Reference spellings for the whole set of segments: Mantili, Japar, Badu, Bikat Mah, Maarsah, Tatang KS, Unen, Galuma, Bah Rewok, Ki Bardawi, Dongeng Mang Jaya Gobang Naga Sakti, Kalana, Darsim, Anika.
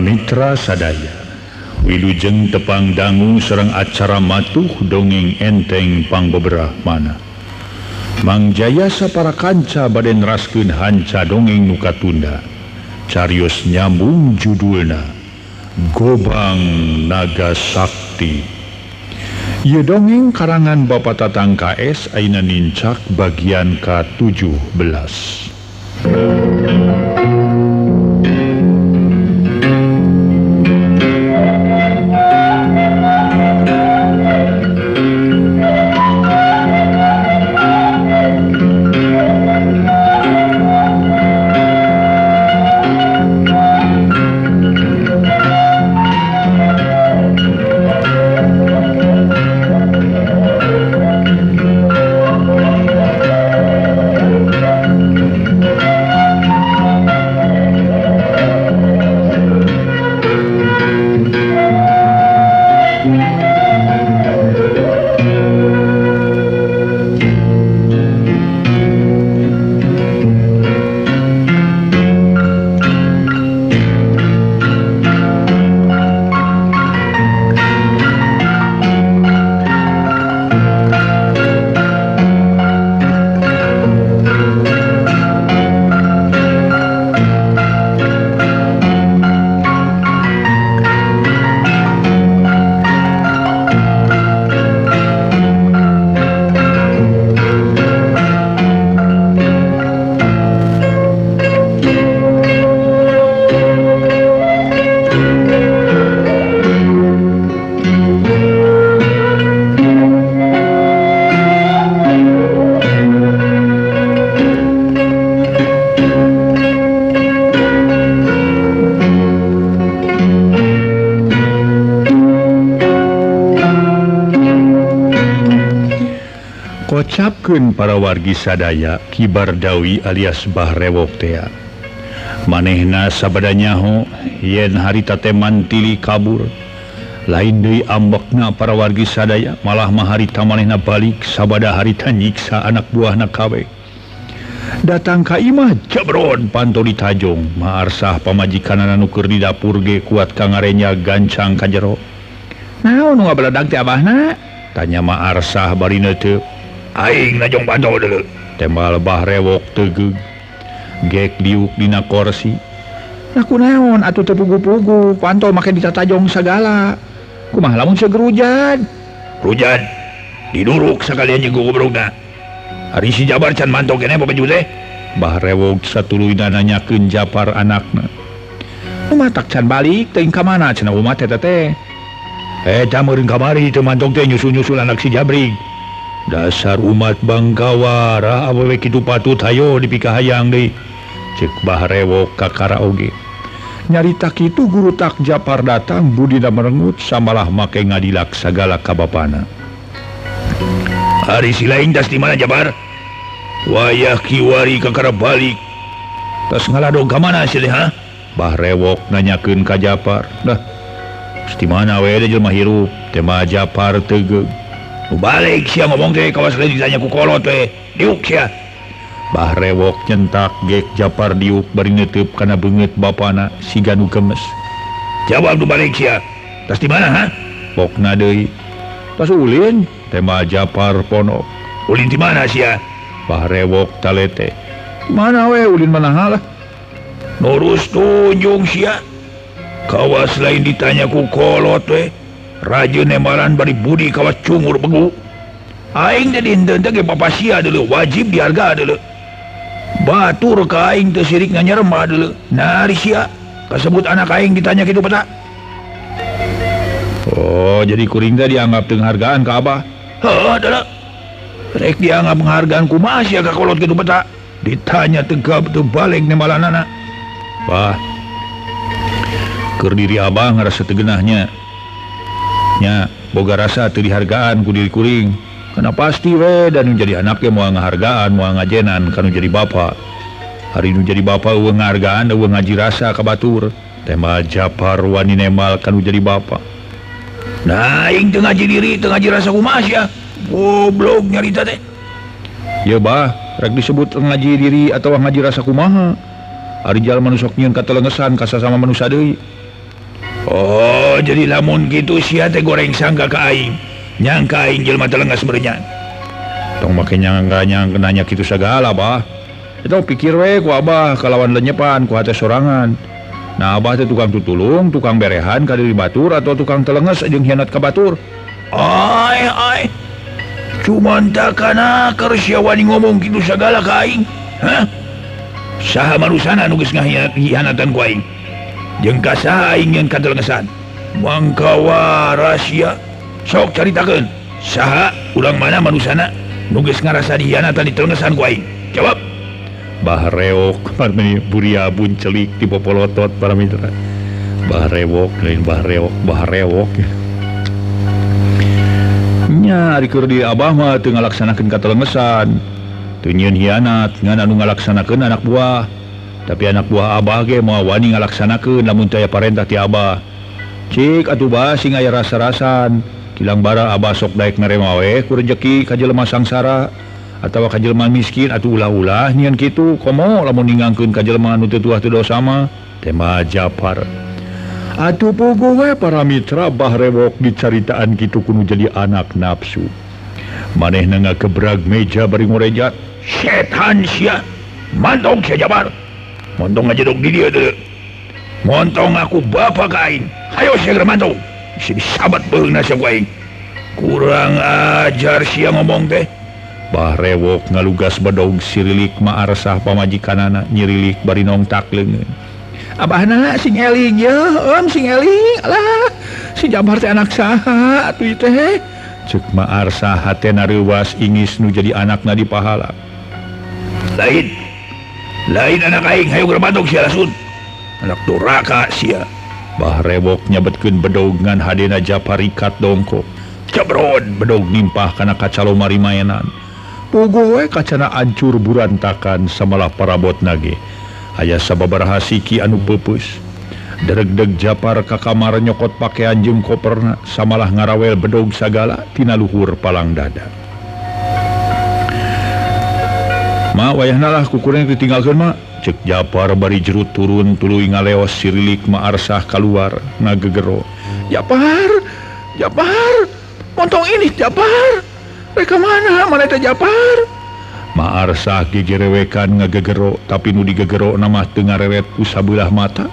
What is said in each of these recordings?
Pamitra sadaya wilujeng tepang dangu serang acara matuh dongeng enteng pang beberapa mana Mang Jaya sapara kanca baden raskeun hanca dongeng nu katunda carios nyambung judulna Gobang Naga Sakti. Ieu dongeng karangan Bapak Tatang KS aina nincak bagian ke-17. Ucapkeun para wargi sadaya Ki Bardawi alias Bah Rewok tea. Manehna sabada nyaho yen harita teh Mantili kabur. Lain deui ambekna para wargi sadaya malah mah harita manehna balik sabada harita nyiksa anak buahna kawe. Datang ka imah jabron pantoli tajong maarsah pamajikanana nu keur di dapur ge kuat kangarenya gancang ka jero. Naon nu ngabeledag teh abahna? Tanya maarsah barina teu. Aing najong bantu dulu. Tembal Bah Rewok tegeg. Gek diuk dina kursi. Naku naon atuh teu pugu-pugu, pantol make ditatajong sagala. Kumaha lamun segerujan. Rujan. Diduruk sakalian jeung gogobrogna. Ari si Jabar can mantok kene babaju teh. Bah Rewok satuluyna nanyakeun Japar anakna. Umatak can balik teuing ka mana cenah umat eta teh. Eta meureun kamari teu mantok teh nyusul-nyusul anak si Jabrig. Dasar umat bangkawara awewe kitu patut hayo dipikahayang deui cek Bah Rewok ka karaoge nyarita kitu guru tak Japar datang budina merengut samalah make ngadilak sagala ka bapana. Ari si laing tas di mana Jabar wayah kiwari ka kara balik tas ngaladog ka mana sih ha? Bah Rewok nanyakeun ka Japar. Dah di mana we jelema hirup teh mah Japar tegeg. Balik sia ngomong teh kawas lain ditanya ku kolot we diuk sia. Bah Rewok nyentak gek Japar diuk bari neuteub kana beungeut bapana siga nu gemes. Jawab nu balik sia. Tas di mana ha? Bokna deui. Tas ulin teh mah Japar ponok. Ulin di mana sia? Bah Rewok talete. Mana we ulin manaha lah. Nurus tunjung sia. Kawas lain ditanya ku kolot we. Raja nemaran bari budi kawas cungur begu. Aing teh dihenteu-henteu ke papasia dulu, wajib diharga dulu. Batur ka aing teh sirik nyerema dulu. Nari sia, kasebut anak aing ditanya kitu peta. Oh, jadi kuring teh dianggap penghargaan ka abah. Heuh, dulu. Rek dianggap penghargaan kumaha sia ka kolot kitu peta. Ditanya tegap teu balik nemalanana. Wah. Keur diri abah ngarasa teu genahnya. Nya, boga rasa teu dihargaan ku diri kuring. Kana pasti we dan nu jadi anak ge moal ngahargaan, moal ngajenan kana jadi bapa. Hari nu jadi bapa eueuh ngahargaan, eueuh ngaji rasa ka batur. Teh mah Japar wani nemal kana jadi bapa. Nah, aing teu ngaji diri, teu ngaji rasa kumaha sia. Goblok nyarita teh. Ye bah, rek disebut ngaji diri atawa ngaji rasa kumaha. Ari jalma nu sok nyieun katelengesan ka sasama manusia deui. Oh, jadi lamun gitu sia teh goreng sangka ke aing. Nyangka aing jelma telengas merenyan. Tong make nyangka nanya gitu segala, bah. Itu pikir we ku abah kalawan lenyepan ku hate sorangan. Nah, abah teh tukang tutulung, tukang berehan ka deui batur atau tukang telenges jeung hianat ka batur. Ai. Cuman takana kersia wani ngomong gitu segala ka aing. Hah? Saha marusana nu geus ngahianatan ku aing. Jeung ka saha aing ngan ka telengesan. Mangkawa rahasia. Sok caritakeun. Saha ulang mana manusana nu geus ngarasa dihianatan di telengesan ku aing? Jawab. Bah Rewok parmeni buria buncelik di popolotot para mitra. Bah Rewok lain Bah Rewok, Bah Rewok. Nya dikur di abah mah teu ngalaksanakeun katelengesan. Teu nyieun hianat ngan anu ngalaksanakeun anak buah. Tapi anak buah abah ge moal wani ngalaksanakeun lamun teu aya parentah ti abah. Cik atuh bah sing aya rasa-rasan. Kilang bara abah sok daek nerema we ku rejeki ka jelema sangsara. Atawa kajelman miskin atau ulah-ulah nian kitu komo lamun ningangkeun kajelman nu teu tuah teu dosa mah tema Japar. Atuh pogo we para mitra Bah Rewok dicaritaan kitu kudu jadi anak nafsu. Manehna ngakebrag meja bari ngorejat. Setan sia. Mantong sia Japar. Montong aja dog di dieu teh. Montong aku bapa kain. Hayo segera mantong. Bisa disabat beulna sia ku aing. Kurang ajar sia ngomong teh. Bah Rewok ngalugas bedog sirilik maarsah pamajikanana nyirilik bari nongtak leungeun. Abahna sing eling yeuh, sing eling. Alah, si Japar teh anak saha atuh teh? Ceuk maarsah hatena reuwas ingis nu jadi anakna di pahala. Lain anak aing hayu gerbatok sia lasun. Anak duraka sia. Bah Rewok nyabetkeun bedog ngan hadena Japar ikat dongkok. Cebrod bedog nimpah kana kacaloma rimayanan. Pogo we kacana ancur burantakan samalah parabot nage. Aya sababaraha siki anu peupeus. Deregdeg Japar ka kamar nyokot pakaian jeung koperna samalah ngarawel bedog sagala tina luhur palang dada. Ma wayahna lah kukuring ditinggalkeun ma. Ceuk Japar bari jerut turun tuluy ngaleos sirilik maarsah kaluar ngagegero. Japar, montong ini Japar. Reka mana teh Japar? Maarsah gegerewekan ngagegero, tapi nu digegero nama teu ngareret ku sabelah mata.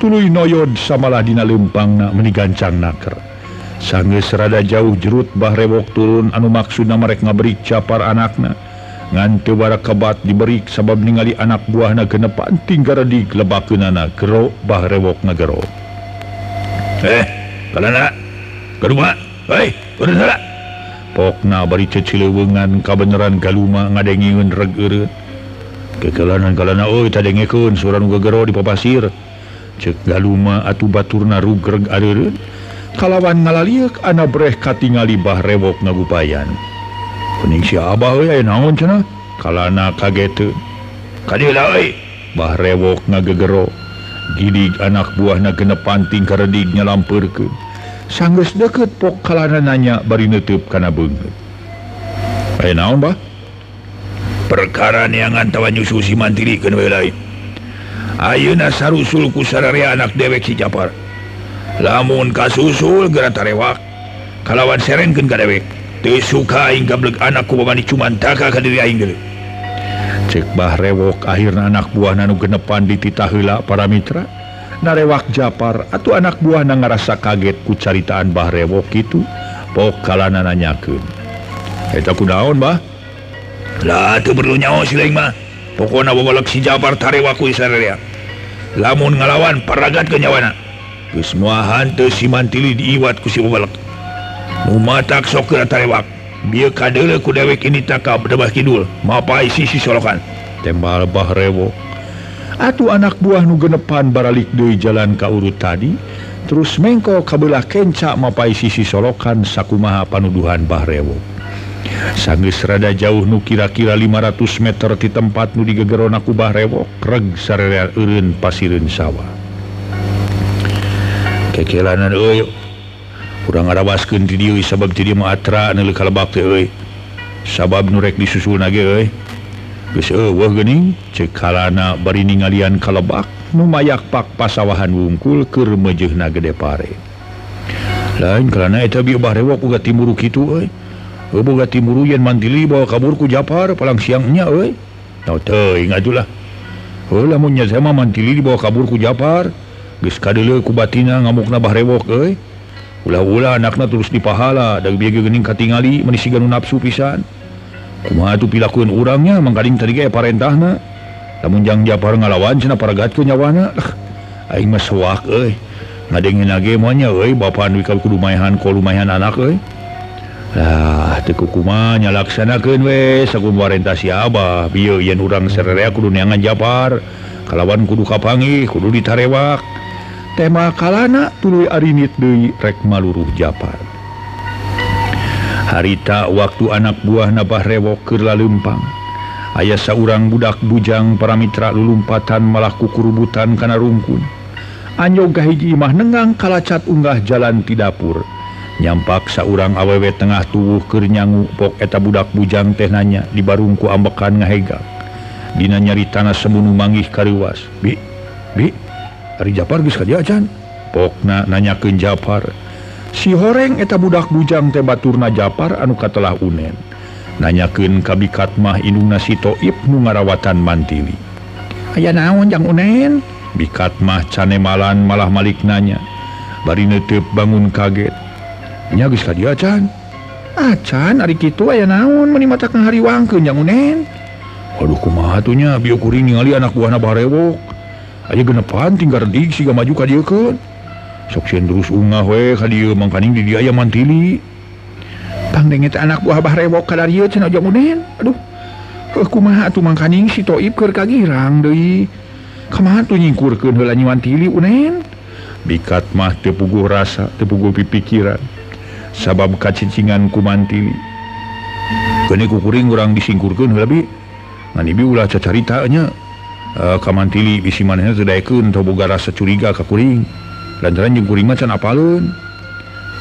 Tuluy noyod samalah dina leumpangna meni gancang naker. Sanggeus rada jauh jerut Bah Rewok turun anu maksudna marek ngaberik Japar anakna. Ngan teu bara kebat diberik sabab ningali anak buahna genepan tinggara diglebakeunana gero Bah Rewok ngagero. Kalana. Garuma. Hei, urang pokna bari cecileuweungan kabeneran Galuma ngadengiun reg eureut. Kekelanan-kalana euy tadengekeun surah nu gegero di papasir. Ceuk Galuma atuh baturna rugreg areureut. Kalawan ngalaliuk ana breh katingali Bah Rewok ngagupayan. Kuning si abah euy aya naon cenah? Kalana kageteun. Kadila euy. Bah Rewok ngagegero. Gidig anak buahna genepan tingkaredig nyalampeurkeun. Sanggeus deukeut pok kalana nanya bari neutup kana beungeut. Aya naon bah? Perkara neangan tawa nyusul si Mantili keun we lain. Ayeuna sarusul ku sararea anak dewek si Japar. Lamun kasusul geura tarewak. Kalawan serenkeun ka dewek, teu suka aing gableg anak ku babani cuman taka ka diri aing deuleu. Ceuk Bah Rewok akhirna anak buahna nu genepan dititah heula para mitra. Narewak Japar atau anak buahna ngarasa kaget ku caritaan Bah Rewok kitu pok kalana nanyakeun. Eta kunaon bah? Lah teu perlu nyaho si leung mah. Pokona babalak si Japar tarewak ku sararea. Lamun ngalawan paragatkeun nyawana. Geus moahan teu si Mantili diiwat ku si babalak. Nu matak sok geura tarewak. Bieu kadeuleu ku dewek ini taka bedebah kidul. Mapai sisi solokan. Tembal Bah Rewok. Atuh anak buah nu genepan baralik deui jalan ka urut tadi, terus mengko kabelah kenca mapai sisi solokan sakumaha panuduhan Bah Rewok. Sanggeus rada jauh nu kira-kira 500 meter ti tempat nu digegeron aku Bah Rewok reg sararea eureun pasireun sawah. Kekelanan euy. Urang ngarawaskeun ti dieu sabab ti dieu mah atra neuleuh kalebak teh euy. Sabab nu rek disusulna ge euy. Geus eueuh geuning ceuk harana bari ningalian kalebak nu mayakpak pasawahan wungkul keur meujeuhna gede pare. Lain karena eta bi Bah Rewok uga timuru kitu euy. Boga timuru yen Mantili bawa kabur ku Japar palang siangnya euy. Tau teuing atulah. Heuh lamun nya mah Mantili dibawa kabur ku Japar geus kadeuleuh ku batina ngamukna Bah Rewok euy. Ulah-ulah anakna terus dipahala da bieu geuning katingali manisiga nu nafsu pisan. Kumaha atuh pilakueun urangnya mangkaling tadi ge parentahna. Lamun jang Japar ngalawan cenah paragatkeun nyawana. Aing mah soak euy. Ngadengina ge moal nya euy bapa anu ka kudumaehan ka lumayan anak euy. Lah teu kumaha nyalaksanakeun we sakumaha parentah si Abah bieu yen urang sarerea kudu neangan Japar. Kalawan kudu kapanggih, kudu ditarewak. Tema kalana tuluy arinit deui rek maluruh Japar. Harita waktu anak buah Bah Rewok keur laleumpang. Aya saurang budak bujang para mitra lulumpatan malah kukurubutan kana rungkun. Anjog kahiji imah nengang kalacat unggah jalan ti dapur. Nyampak saurang awewe tengah tubuh keur nyangu pok eta budak bujang teh nanya dibarung ku ambekan ngahegak. Dina nyaritana semunu manggih kariwas. Bi, ari Japar geus ka dieu acan. Pokna nanyakeun Japar. Si horeng eta budak bujang teh baturna Japar anu katelah Unen. Nanyakeun ka Bikat Mah indungna si Toib nu ngarawatan Mantili. Aya naon jang Unen? Bikat Mah cane malan malah malik nanya. Bari neuteup bangun kaget. Nya geus ka dieu acan. Acan ari kitu aya naon meuni matak ngahariwangkeun jang Unen? Aduh kumaha atuh nya bieu kuring ningali anak buahna Bah Rewok. Aya genepan tinggal dik siga maju ka dieu keun. Sok sieun terus ungah we ka dieu mangkaning di dieu aya Mantili. Pangdeng eta anak buah Bah Rewok ka dieu cenah jeung Unen. Aduh. Heuh kumaha atuh mangkaning si Toib keur kagirang deui. Kumaha atuh nyingkurkeun heula nyi Mantili Unen? Bikat Mah teu puguh rasa, teu puguh pipikiran. Sabab kacicingan ku Mantili. Geuning ku kuring urang disingkurkeun heula bi. Ngan ibi ulah cacarita nya. Ka Mantili bisi manehna teu daekeun boga rasa curiga ka kuring. Lantaran jeung kuring mah can apaleun.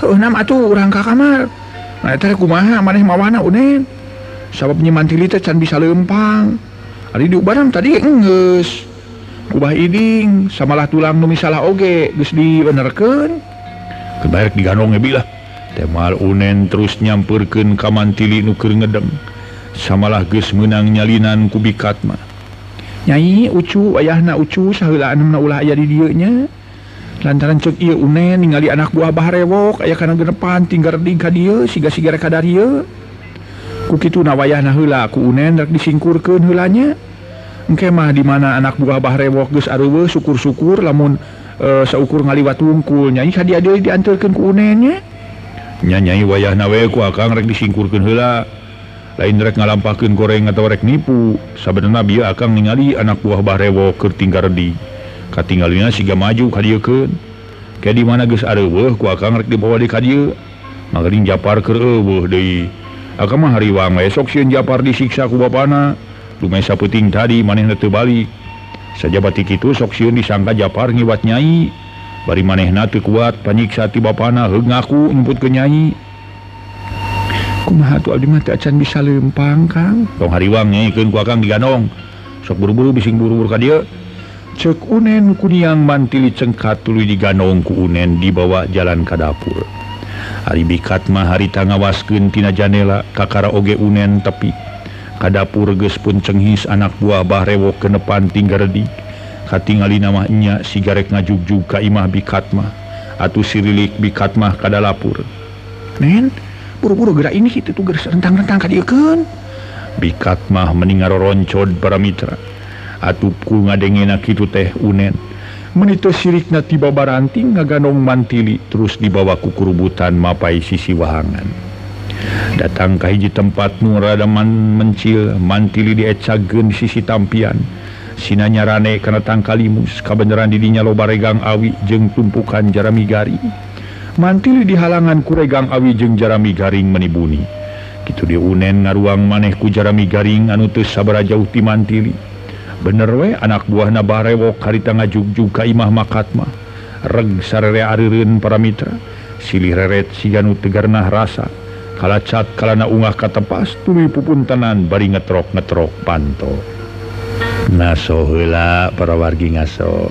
Heuh nam atuh urang ka kamar. Nah eta kumaha maneh mawana Unen. Sabab Nyi Mantili teh can bisa leumpang. Ari diubaram tadi geus. Kubah iding samalah tulang nu misalah oge geus dibenerkeun. Kebaer diganong ebi lah. Teh mal Unen terus nyampeurkeun ka Mantili nu keur ngedeng. Samalah geus meunang nyalinan ku Bikat Mah. Nyai ucu ayahna ucu saheula anemna ulah aya di dieu nya. Lantaran cek iya Unen ningali anak buah Bah Rewok aya kana genepan tinggal ding ka dieu siga-siga rek ka dieu. Ku kituna wayahna heula ku Unen rek disingkurkeun heula nya. Engke mah di mana anak buah Bah Rewok geus areuweuh syukur-syukur lamun saukur ngaliwat wungkul nyai ka dieu dianteurkeun ku Unen nya. Nya nyai wayahna we ku akang rek disingkurkeun heula. Lain rek ngalampakeun goreng atawa rek nipu, sabenerna bieu akang ningali anak buah Bah Rewok keur tinggal di katinggalina siga maju ka dieu keun. Ke di mana geus areuweuh ku akang rek dibawa di ka dieu. Mangering Japar keur eueuh deui. Akang mah hariwang we sok sieun Japar disiksa ku bapana. Lumesa peuting tadi manehna teu balik. Sajabati kitu sok sieun disangka Japar ngiwat nyai. Bari manehna teu kuat panyiksa ti bapana heug ngaku nyumputkeun nyai. Kumaha atuh abdi mah teu acan bisa leumpang Kang. Tong hariwang nyaikeun ku akang diganong. Sok buru-buru bising buru-buru ka dieu. Cek Unen kuniang Mantili cengkat tuluy diganong ku Unen dibawa jalan ka dapur. Ari Bikat Mah harita ngawaskeun tina janela kakara oge Unen tepi. Ka dapur geus pun cenghis anak buah Bah Rewok ke depan tinggardi. Katingalina mah nya sigarek ngajugjug ka imah Bikat Mah. Atuh sirilik Bikat Mah ka dapur. Nen, buru-buru gerak ini kitu tuh geus rentang-rentang ka dieu keun. Bikat Mah meni ngaroroncod para mitra. Atuh ku ngadengena kitu teh Unen. Meuni teu sirikna ti babaranting ngaganong Mantili terus dibawa ku kurubutan mapai sisi wahangan. Datang ka hiji tempat nu rada mencil, Mantili diecageun di sisi tampian. Sinanya rane kana tangkalimus kabeneran di dinya loba regang awi jeung tumpukan jarami garing. Mantili dihalangan ku regang awi jeung jarami garing menibuni. Kitu di Unen ngaruang maneh ku jarami garing anu teu sabaraha jauh ti Mantili. Bener we anak buahna Bah Rewok harita ngajugjug ka imah Makatma. Reg sarerea arireun para mitra. Silih reret siga nu teu garnah rasa. Kalacat kalana ungah katepas tuluy pupuntanan bari ngetrok-ngetrok panto. Ngaso heula para wargi ngaso.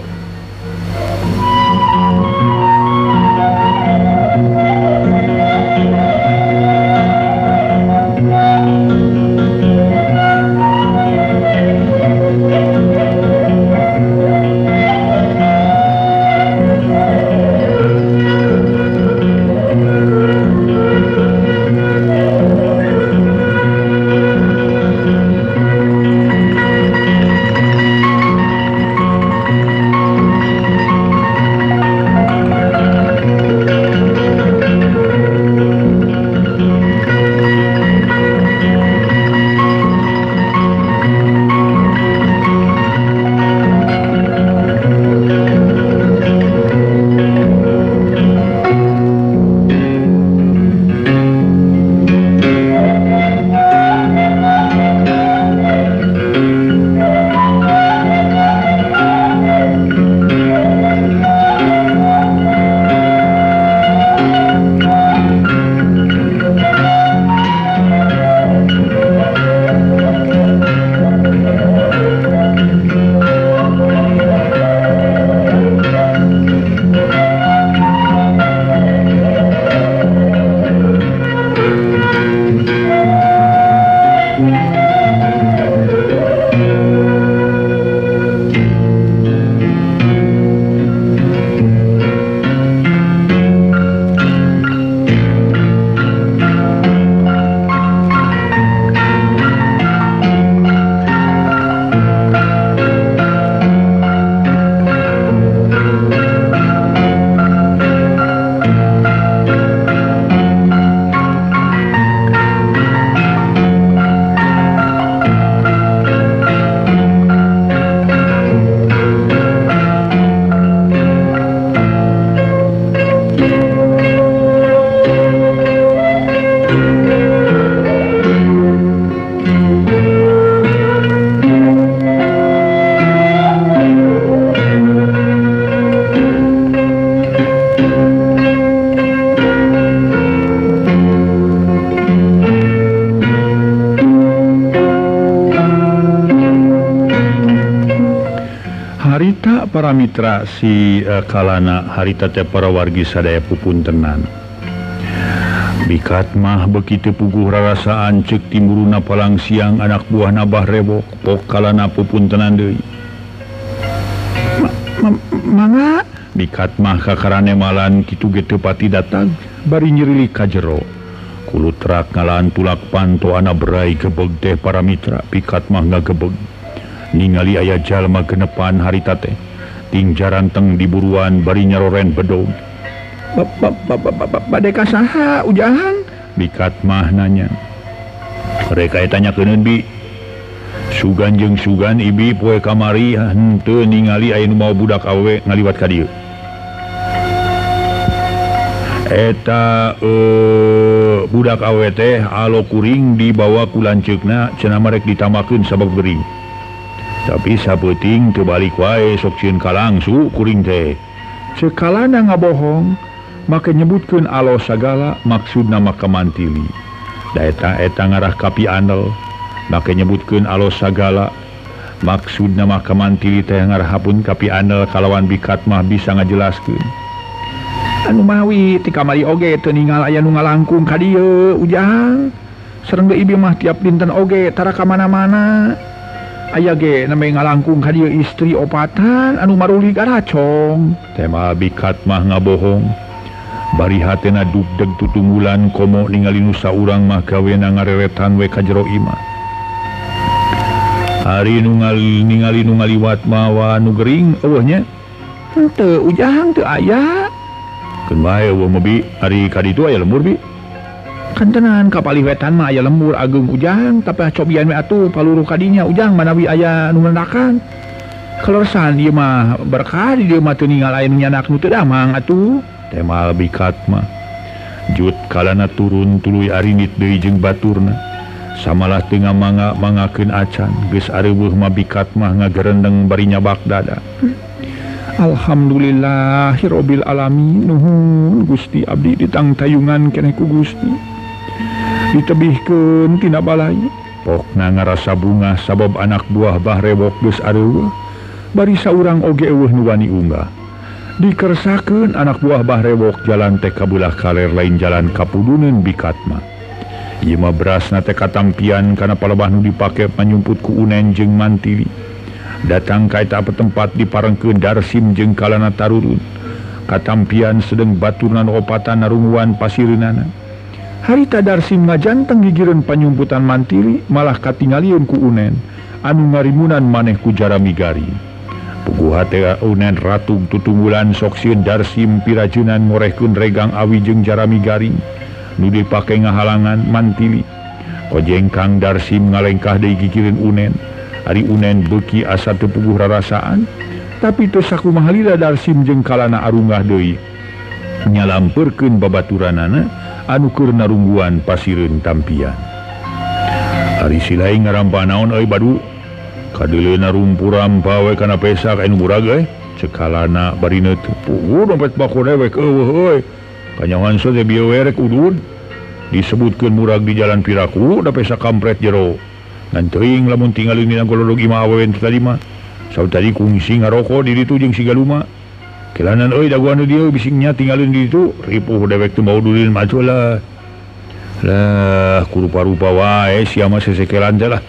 Mitra si kalana harita teh para wargi sadaya pupuntenan. Bikat mah begitu puguh rarasaan cek timuruna palang siang anak buah nabah rewok pok kalana pupuntenan deui. Mangga Bikat mah kakarane malan kitu ge teu pati datang bari nyerilik ka jero. Kulutrak ngalaan tulak panto ana berai gebeg teh para mitra. Bikat mah ngagebeg ningali aya jalma genepan harita teh. Ting jaranteng diburuan bari nyaroren bedog. Bade kasaha ujahan? Bikat mah nanya. Reka tanya keun bi. Sugan jeung sugan ibi poe kamari henteu ningali aya nu mau budak awewe ngaliwat ka dieu. Eta budak awewe teh alo kuring dibawa ku lanceukna cenah marek ditamakeun sabab gering. Tapi sabuting terbalik wae sok cieun kalangsu kuring teh. Sekalana ngabohong, maka nyebutkeun alo sagala maksudna maka mantili. Da eta ngarah kapi andel, maka nyebutkeun alo sagala maksudna maka mantili teh ngarahapun kapi andel kalawan Bikat mah bisa ngajelaskeun. Anu mawi ti kamari oge teu ningali aya nu ngalangkung ka dieu ujang. Sareng deui ieu mah tiap dinten oge tara ka mana-mana. Aya ge namanya ngalangkung ka dieu istri opatan anu marulig aracong. Tema Bikat mah ngabohong. Bari hatena dugdeg tutunggulan komo ningali nu saurang mah gawena ngareretan we ka jero imah. Ari nu ningali nu ngaliwat mah wa nu gering eueuh nya. Henteu ujang teu aya. Keun bae eueuh mah bi ari ka ditu aya lembur bi. Kantenan kapalih wetan mah aya lembur agung ujang tapi cobian we atuh paluruh kadinya ujang manawi aya nu nandakan. Kaleresan ieu mah berkah di dieu mah teu ningal aya nu nyanak nu teu damang atuh. Temal Bikat mah. Jut kalana turun tuluy arinit deui jeung baturna. Samalah teu ngamanga-mangakeun acan geus areuweuh mah Bikat mah ngagerendeng bari nyabak dada. Alhamdulillahirabbil alamin nuhun Gusti abdi ditangtayungan keneh ku Gusti. ditebihkeun tina balanya. Pokna ngarasa bunga sabab anak buah Bah Rewok geus areueuh, bari saurang oge eueuh nu wani unggah. Dikersakeun anak buah Bah Rewok jalan teh ka beulah kaler lain jalan ka puduneun Bikat Mah. Ieu mah berasna teh katampian kana palebah nu dipake panyumput ku Unen jeung Mantili. Datang ka eta tempat diparengkeun Darsim jeung kalana tarurun. Katampian sedeng baturnan opatan narunguan pasireunana. Harita Darsim ngajanteng gigireun panyumputan Mantili, malah katingalieun ku Unen anu ngarimunan maneh ku jarami gari. Puguha teh Unen ratung tutunggulan sok sieun Darsim pirajeunan ngorehkeun regang awi jeung jarami gari nu dipake ngahalangan Mantili. Kojeng Kang Darsim ngalengkah deui gigireun Unen. Ari Unen beuki asa teu puguh rarasaan, tapi teu sakumaha lila Darsim jeung kalana arunggah deui nyalampeurkeun babaturanana anu keur narungguan pasireun tampian. Ari silaing ngarampa naon euy Badu? Kadeuleuna rumpuram pawe kana pesak anu murag euy. Cekalana bari neuteuk. Puguh dompet bako dewek eueuh euy. Kanyawan so teh bieu we rek udud. Disebutkeun murag di jalan piraku da pesak kampret jero. Ngan teuing lamun tingalin dina golologi mah awewe tadi mah. Sautadi kungsi ngarokok di ditu jeung si Galuma. Kelanan oi daguan dia bisingnya tinggalin di itu ripuh dewek tu mau dulin maju lah lah kurupa-rupa wae siama sesekelan je lah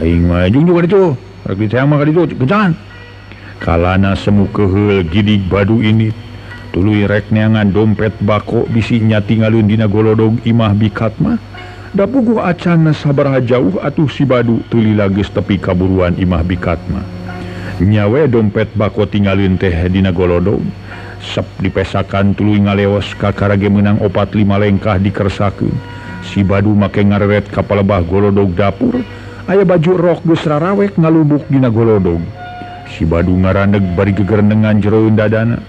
aing mah jung juga itu rek ditayang mah itu kencan kalana semu keheul gidig Badu ini tuluy rek neangan dompet bako bisingnya tinggalin dina golodog imah Bikat Mah da puguh acan sabaraha jauh atuh si Badu tuli lagis tepi kaburuan imah Bikat Mah. Nyawe dompet bako tinggalin teh dina golodog sep dipesakan tuluy ngaleos ka karage meunang opat 5 lengkah dikersakeun. Si Badu make ngareret ka palebah golodog dapur aya baju rok geus rarawek ngalumbuk dina golodog. Si Badu ngarandeg bari gegerenengan jero dadana.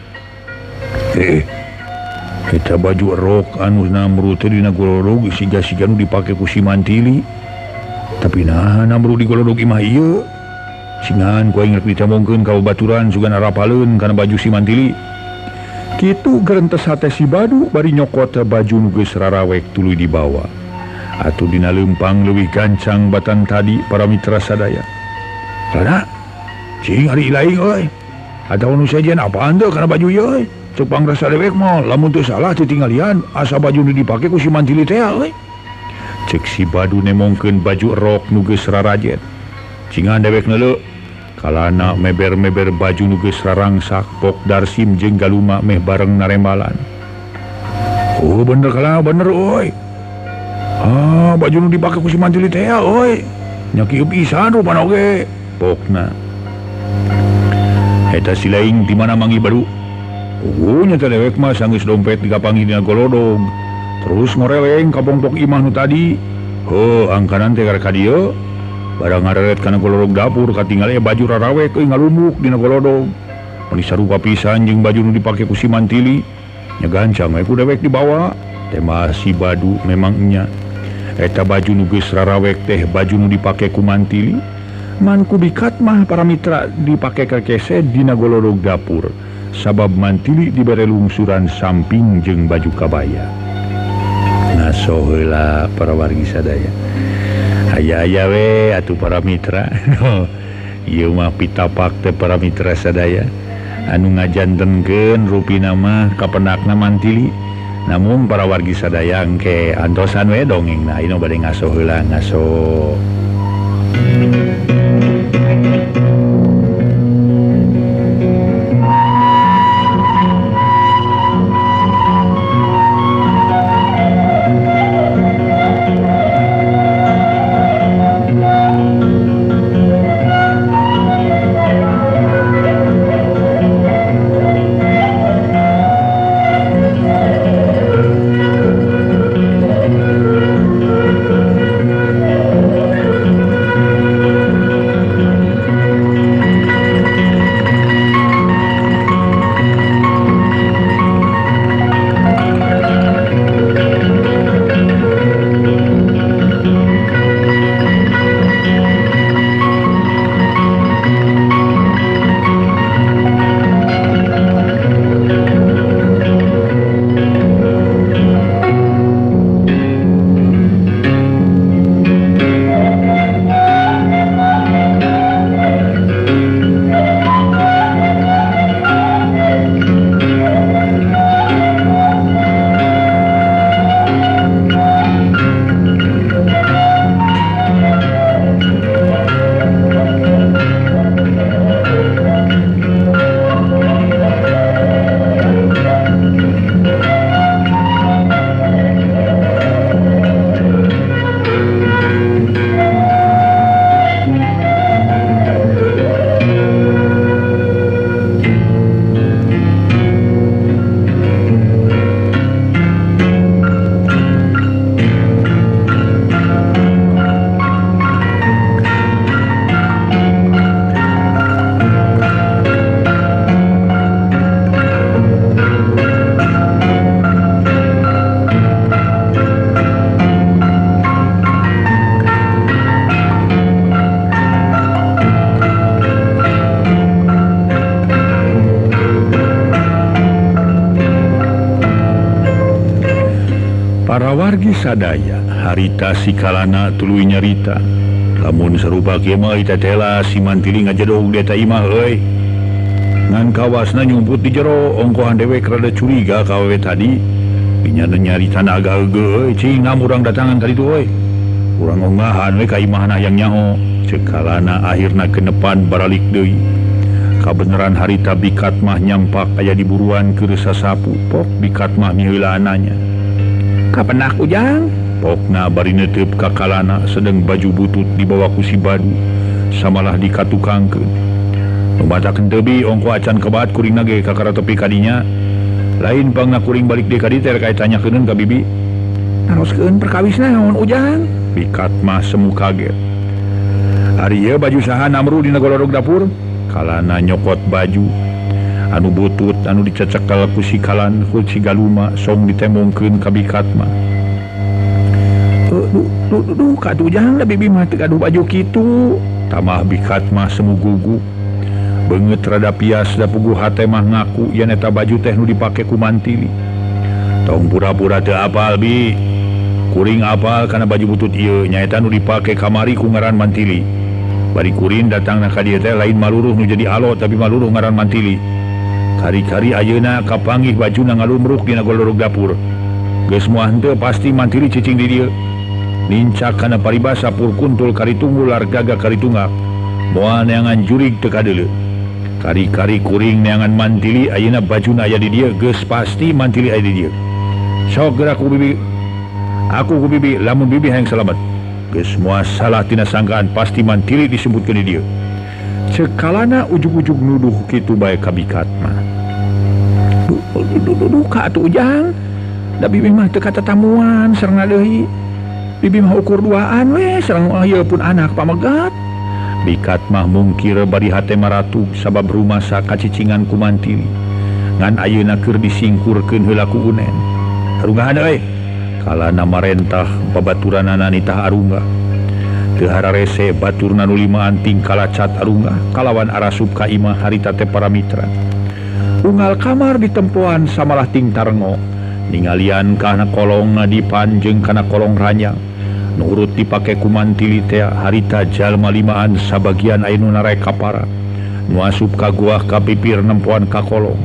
Eta baju rok anu namru teh dina golodog siga-siga nu dipake ku si Mantili. Tapi naha namru di golodog imah ieu? Singan ku aing rek dicambongkeun ka baturan sugan arapaleun kana baju si Mantili. Kitu gerentes hate si Badu bari nyokot baju nu geus rarawek tuluy dibawa. Atuh dina leumpang leuwih gancang batan tadi para mitra sadaya. Rada cing ari ilaing euy. Hadaw nu sejen apaan teu kana baju ieu euy? Teu pangrasa dewek mah lamun teu salah teu tinggalian asa baju nu dipake ku si Mantili teh euy. Ceuk si Badu nemongkeun baju rok nu geus rarajet. Cingan dewek nelu kalana meber-meber baju nu geus rarangsak pok Darsim jeung Galuma meh bareng narembalan. Oh bener kalana bener oi. Ah baju nu dipake ku si Mantili teh oi. Nya kieu pisan rupana oge pokna. Eta silaing di mana mangi Badu? Oh nya teh dewek mah sanggeus dompet digapangi dina golodog. Terus ngoreleng ka bongkok imah nu tadi. Heuh angkanan teh gara ka dieu. Barang ngareret kana golodog dapur katingalnya baju rarawek euy ngalumbuk dina golodog. Mun sarupa pisan jeung baju nu dipake ku si Mantili. Nya gancang we ku dewek dibawa. Teh mah si Badu memang nya. Eta baju nu geus rarawek teh baju nu dipake ku Mantili. Manku Bikat Mah para mitra dipake ka kese dina golodog dapur. Sabab Mantili dibere lungsuran samping jeung baju kabaya. Nah so heula para wargi sadaya. Aya-aya we atuh para mitra. Ieu mah pitapak teh para mitra sadaya anu ngajantenkeun rupina mah ka penakna Mantili. Namun para wargi sadaya engke antosan we dongengna anu bade ngaso heula ngaso. Para wargi sadaya harita sikalana tuluy nyarita. Lamun serupa kema ita tela si Mantili ngajedog deta imah euy. Ngan kawasna nyumput di jero ongkohan dewe rada curiga kawewe tadi. Binyana nyarita naga euy cing namurang datangan tadi tuh euy. Urang onggahan we ka imahna yang nyaho. Cekalana akhirna kenepan baralik deui. Kabeneran harita Bikat Mah nyampak aya diburuan keresa sapu pok Bikat Mah miheula ananya. Kapenak ujang pokna bari netep kakalana sedang baju butut dibawa ku si Badu samalah dikatukangkeun. Lumatakeun teubi ongko acan kebat kuringna ge kakara tepi kadinya. Lain pangna kuring balik deui ka dieu teh tanyakeun ka bibi. Naroskeun perkawisna naon ujang? Bikat Mah semu kaget. Ari ieu baju saha namru dina golodog dapur? Kalana nyokot baju anu butut anu dicecekel ku si kalan ku si Galuma song ditemongkeun ka Bikat Mah. Duh katujang lah bibi mah teu gaduh baju kitu. Tamah Bikat Mah semu gugup beungeut rada pias da puguh hate mah ngaku yen eta baju teh nu dipake ku Mantili. Tong pura-pura teu apal bi. Kuring apal kana baju butut ieu nyaeta nu dipake kamari ku ngaran Mantili. Bari kurin datang na ka dieu teh lain maluruh nu jadi alo tapi maluruh ngaran Mantili. Kari-kari ayeuna kapanggih bajuna ngalumruk dina golorog dapur. Geus moal henteu pasti Mantili cicing di dieu. Lincak kana paribasa purkuntul karitunggul largaga karitungak. Moal neangan jurig teu kadeuleu. Kari-kari kuring neangan Mantili ayeuna bajuna aya di dieu geus pasti Mantili aya di dieu. Sok geura ku bibi. Aku ku bibi lamun bibi hayang selamat. Geus moal salah tina sangkaan pasti Mantili disebutkeun di dieu. Cekalana ujug-ujug nuduh kitu bae ka Bikat Mah. Duh ka atuh ujang. Da bibi mah teu katatamuan sarengna deui. Bibi mah ukur duaan we sareng ieu pun anak pamegat. Bikat Mah mungkir bari hate maratu sabab rumah sakacicingan ku Mantili. Ngan ayeuna keur disingkurkeun heula ku Unen. Harunggahan euy. Kalana marentah babaturanana nitah arunggah teu hararese baturna nu limaan tingkalacat arunggah kalawan arasup ka imah harita teh para mitra. Unggal kamar ditempoan samalah ting tarengo ningalian kana kolong dipanjeng kana kolong ranjang nu urut dipake ku Mantili teh harita jalma limaan sabagian aya nu nareka para nu asup ka guah ka pipir nempoan ka kolong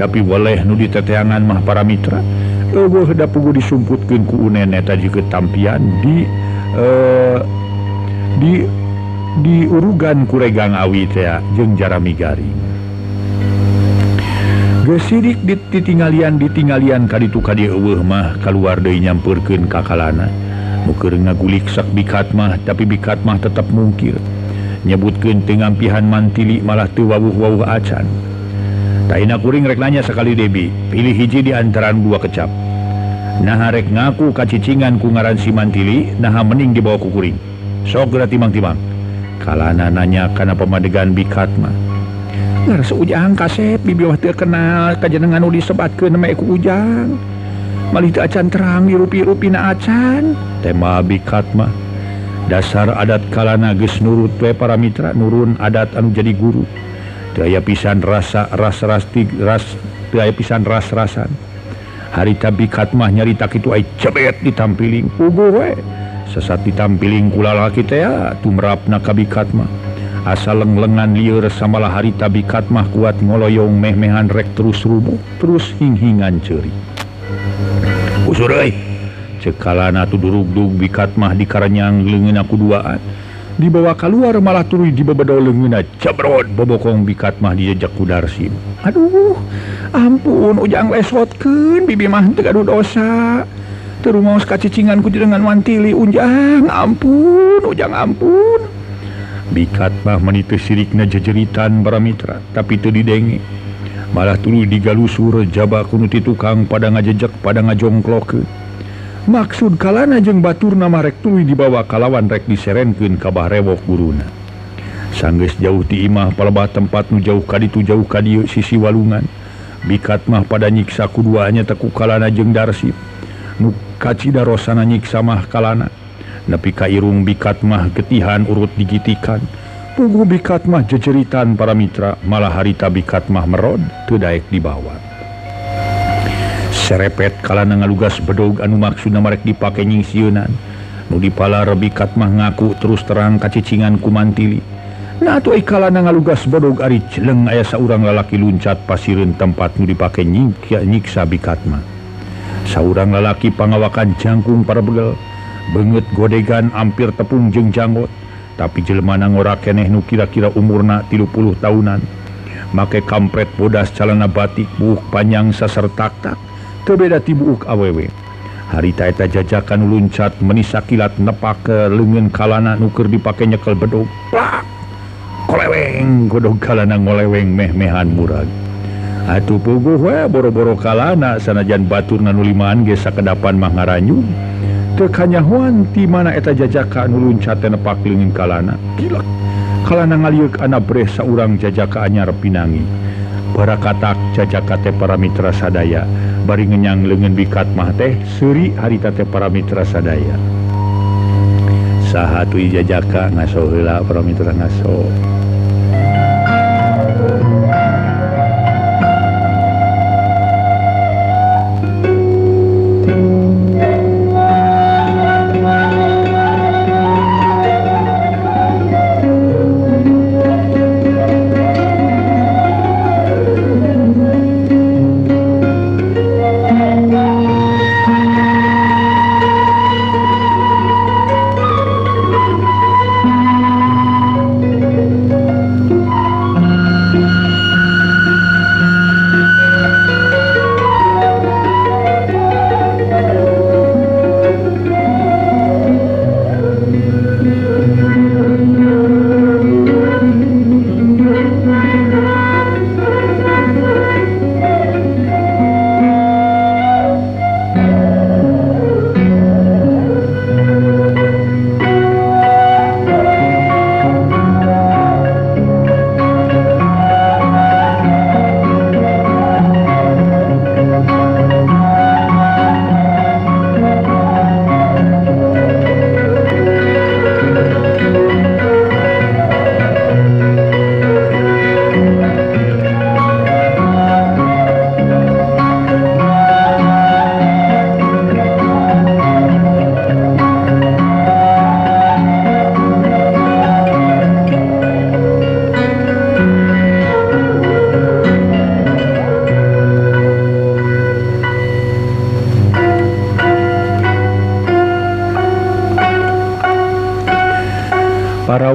tapi waleh nu diteteangan mah para mitra. Eueuh da puguh disumputkeun ku Unen eta jikeut tampian di urugan kuregang awi teh jeung jarami garing. Geus sidik ditinggalian kaditu ka dieu eueuh mah kaluar deui nyampeurkeun ka kalana. Nu keur ngagulik sak Bikat Mah tapi Bikat Mah tetep mungkir. Nyebutkeun teu ngampihan Mantili malah teu wawuh-wawuh acan. Taina kuring rek nanya sekali Debi, pilih hiji di antaran dua kecap. Nah rek ngaku kacicingan ku ngaran si Mantili, nah mending dibawa ku kuring. Sok geura timang-timang. Kalana nanya kana pamadegan Bikat Mah. Ngaras ujang kasep, bibi mah teu kenal kajenengan nu disebatkeun mah ku ujang. Malih teu acan terang irup-irupina acan. Tema Bikat Mah. Dasar adat kalana geus nurut we para mitra, nurun adat anu jadi guru. Daya pisan rasan. Harita Bikat Mah nyarita kitu ai cebet ditampiling puguh we. Sesat ditampiling ku lalaki teh tumrapna ka Bikat Mah. Asal lenglengan lieur samalah harita Bikat Mah kuat ngoloyong meh-mehan rek terus rubuh, terus hing-hingan ceuri. Usur euy. Cekalana tudurug-dug Bikat Mah dikarenyang leungeunna ku duaan. Dibawa keluar malah tuluy dibebedol leungeunna cebrod bobokong Bikat Mah dijejak ku Darsim. Aduh, ampun ujang lesotkeun bibi mah teu gaduh dosa. Teu rumaos kacicingan ku jenengan Mantili ujang, ampun ujang ampun. Bikat Mah meni teu sirikna jejeritan para mitra tapi teu didenge. Malah tuluy digalusur jaba ku nu ti tukang pada ngajejak pada ngajongklokeun. Maksud kalana jeung baturna mah rek tuluy dibawa kalawan rek diserenkeun ka Bah Rewok guruna. Sanggeus jauh ti imah palebah tempat nu jauh kaditu jauh ka dieu sisi walungan. Bikat Mah pada nyiksa kuduanya teku kalana jeung Darsim. Nu kacidarosana nyiksa mah kalana. Nepi ka irung Bikat Mah getihan urut digitikan. Puguh Bikat Mah jejeritan para mitra malah harita Bikat Mah merod teu daek dibawa. serepet kalana ngalugas bedog anu maksudna marek dipake nyingsieunan. Nu dipala Bikat Mah ngaku terus terang kacicingan ku Mantili. Na atuh kalana ngalugas bedog ari jeleng aya saurang lalaki luncat pasireun tempat nu dipake nyiksa Bikat Mah. Saurang lalaki pangawakan jangkung parebegel, beungeut godegan ampir tepung jeung janggot, tapi jelema ngora keneh nu kira-kira umurna 30 tahunan. Make kampret bodas calana batik buuk panjang sasar tak-tak, tebeda tibuuk awewe. Harita eta jajakan luncat menisa kilat nepak ke leungeun kalana nuker dipake nyekel bedog. Plak! Koleweng! Godog kalana ngoleweng meh-mehan murag. Atuh puguh we boro-boro kalana sanajan batur nganu limaan ge sakedapan mah ngaranyum. Teu kanyahoan ti mana eta jajakan luncat nepak leungeun kalana. Gila! Kalana ngaliuk anak breh saurang jajaka anyar pinangi. Bara katak jajaka teh para mitra sadaya, bari ngenyang leungeun Bikat Mah teh seuri harita teh para mitra sadaya. Saha tui jajaka ngaso heula para mitra ngaso.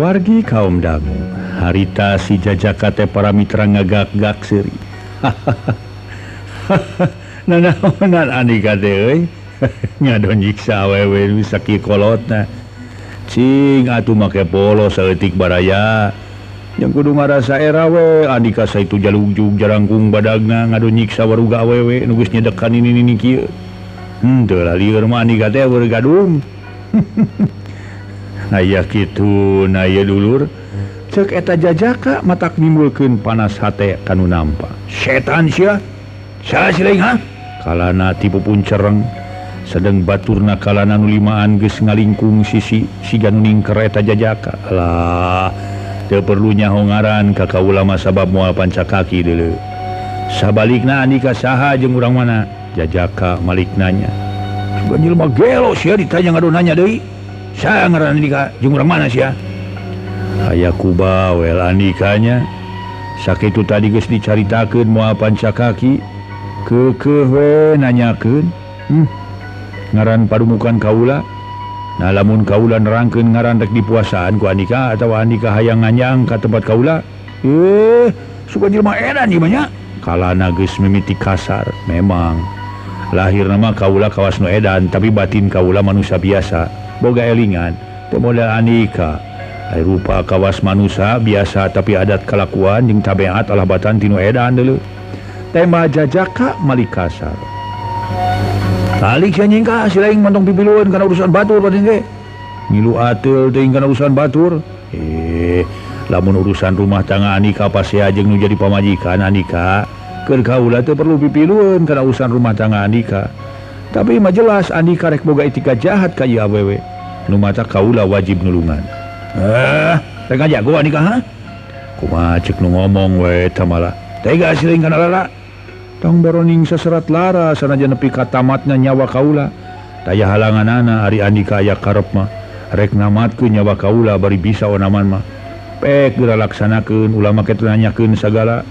Wargi kaum dangu, harita si jajaka teh para mitra ngagak-gak seuri. Nanaonan Anika teh euy, ngado nyiksa awewe sakieu kolotna. Cing atuh make polos saeutik baraya. Jeung kudu ngarasa era we, Anika saitu jalungjung jarangkung badagna ngado nyiksa waruga awewe nu geus nyedekan ini kieu. Teu lalieur mah Anika teh beur gadung. Naya kitu, naya dulur. Cek eta jajaka matak nimbulkeun panas hate kanu nampa. Setan sia. Salah siling ha? Kalana tipupun cereng. Sedeng baturna kalana nu limaan geus ngalingkung sisi siga nu ningker eta jajaka. Alah, teu perlu nyaho ngaran ka kaulama sabab moal pancakaki deuleu. Sabalikna Anika saha jeung urang mana? Jajaka malik nanya. Sugan jelema gelo sia ditanya ngado nanya deui. Saya ngaran Anika jeung urang mana sia? Aya kuba wel Anikanya. Sakitu tadi geus dicaritakeun moal pancakaki. Keukeuh we nanyakeun. Ngaran padumukan kaula. Nah lamun kaula nerangkeun ngaran rek dipuasaan ku Anika atawa Anika hayang nganyang ka tempat kaula. Suka jelema edan ieu mah nya. Kalana geus mimiti kasar, memang. Lahirna mah kaula kawas nu edan tapi batin kaula manusia biasa. Boga elingan, model Anika. Rupa kawas manusia biasa tapi adat kalakuan jeung tabeat alah batan tinu edan deuleu. Tema jajaka malik kasar. Talik sia nying ka silaing mantong pipilueun kana urusan batur pating ge. Ngilu ateul teuing kana urusan batur. Lamun urusan rumah tangga Anika pasea jeung nu jadi pamajikan Anika, keur kaula teu perlu pipilueun kana urusan rumah tangga Anika. Tapi mah jelas Anika rek boga etika jahat ka ieu awewe. Nu mata kaula wajib nulungan. Teh ngajago Anika ha? Kumaha ceuk nu ngomong we eta mala. Tega siring kana lala. tong boroning seserat lara sanajan nepi ka tamatna nyawa kaula. Daya halanganana hari Anika aya karep mah rek namatkeun nyawa kaula bari bisa onaman mah. Pek geura laksanakeun ulama kitu nanyakeun sagala.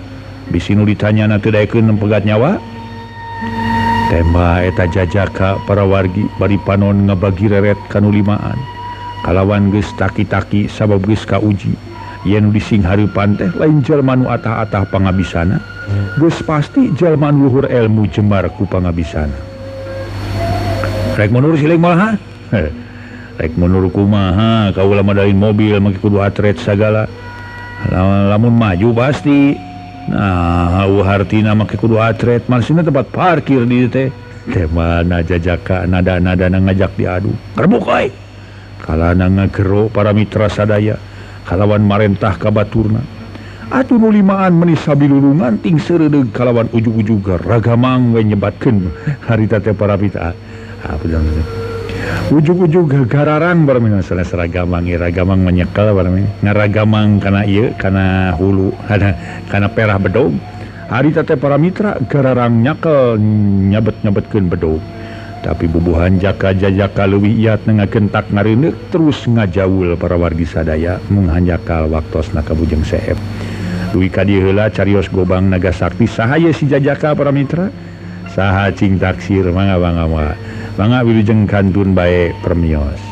Bisi nu ditanyana teu daekeun nempegat nyawa. Tembah eta jajaka para wargi bari panon ngabagi reret kanu limaan. Kalawan geus taki-taki sabab geus kauji. Yen dising hareupan teh lain jalma nu atah-atah pangabisana. Geus pasti jalma nu luhur ilmu jembar ku pangabisana. Rek mundur siling malahan. Rek mundur kumaha kaula madain mobil make kudu atret sagala. Lamun maju pasti. Nah, hartina make kudu atret, maksudna tempat parkir di teh. Teh mana jajaka nada-nada ngajak diadu. Kerbuk euy. Kalana ngagero para mitra sadaya kalawan marentah ka baturna. Atuh nu limaan meuni sabilulungan ting seureudeg kalawan ujug-ujug garagamang we nyebatkeun harita teh para mitra. Ujug-ujug gararan barmina seragamang ragamang menyekel barmina ngaragamang kana ieu kana hulu kana perah bedog hari teh para mitra gararang nyakel nyabet-nyabetkeun bedog tapi bubuhan jaka-jaka leuwih iat ngagentak ngareundeuk terus ngajaul para wargi sadaya mung hanjakal waktosna kabujeng seep duwi ka dieu heula carios Gobang Naga Sakti saha ye si jajaka para mitra saha cing taksir mangga wilujeng kantun bae permios.